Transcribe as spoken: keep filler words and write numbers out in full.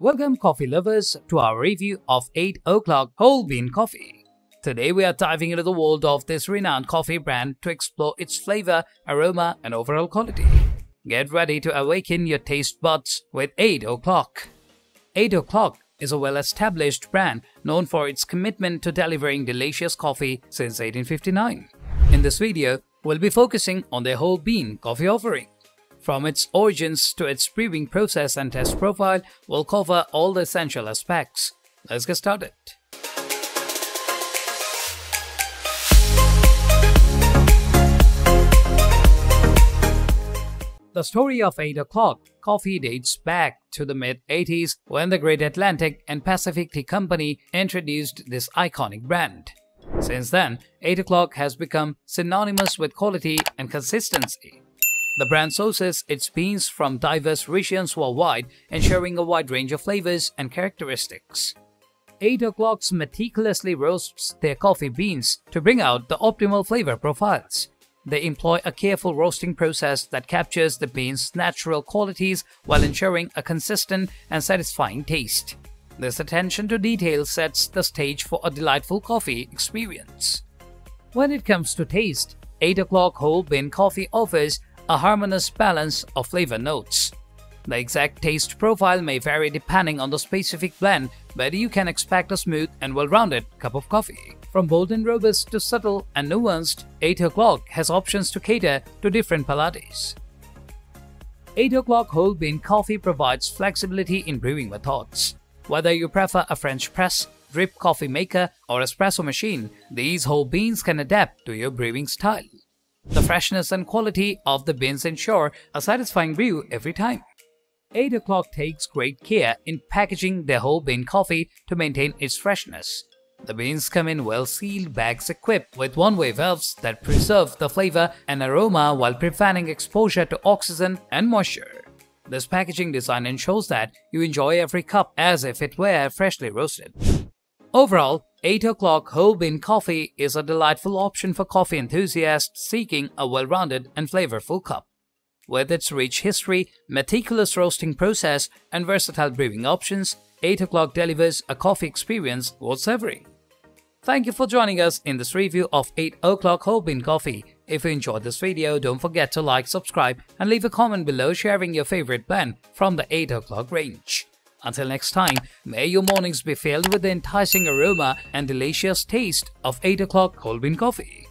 Welcome coffee lovers to our review of Eight O'Clock Whole Bean Coffee. Today we are diving into the world of this renowned coffee brand to explore its flavor, aroma and overall quality. Get ready to awaken your taste buds with Eight O'Clock. Eight O'Clock is a well-established brand known for its commitment to delivering delicious coffee since eighteen fifty-nine. In this video, we'll be focusing on their whole bean coffee offering. From its origins to its brewing process and taste profile, we'll cover all the essential aspects. Let's get started. The story of Eight O'Clock Coffee dates back to the mid eighties when the Great Atlantic and Pacific Tea Company introduced this iconic brand. Since then, Eight O'Clock has become synonymous with quality and consistency. The brand sources its beans from diverse regions worldwide, ensuring a wide range of flavors and characteristics. Eight O'Clock meticulously roasts their coffee beans to bring out the optimal flavor profiles. They employ a careful roasting process that captures the beans' natural qualities while ensuring a consistent and satisfying taste. This attention to detail sets the stage for a delightful coffee experience. When it comes to taste, Eight O'Clock Whole Bean Coffee offers a harmonious balance of flavor notes. The exact taste profile may vary depending on the specific blend, but you can expect a smooth and well-rounded cup of coffee. From bold and robust to subtle and nuanced, Eight O'Clock has options to cater to different palates. Eight O'Clock Whole Bean Coffee provides flexibility in brewing methods. Whether you prefer a French press, drip coffee maker, or espresso machine, these whole beans can adapt to your brewing style. The freshness and quality of the beans ensure a satisfying brew every time. Eight O'Clock takes great care in packaging their whole bean coffee to maintain its freshness. The beans come in well-sealed bags equipped with one-way valves that preserve the flavor and aroma while preventing exposure to oxygen and moisture. This packaging design ensures that you enjoy every cup as if it were freshly roasted. Overall, Eight O'Clock Whole Bean Coffee is a delightful option for coffee enthusiasts seeking a well-rounded and flavorful cup. With its rich history, meticulous roasting process, and versatile brewing options, Eight O'Clock delivers a coffee experience worth savoring. Thank you for joining us in this review of Eight O'Clock Whole Bean Coffee. If you enjoyed this video, don't forget to like, subscribe, and leave a comment below sharing your favorite blend from the Eight O'Clock range. Until next time, may your mornings be filled with the enticing aroma and delicious taste of Eight O'Clock Whole Bean Coffee.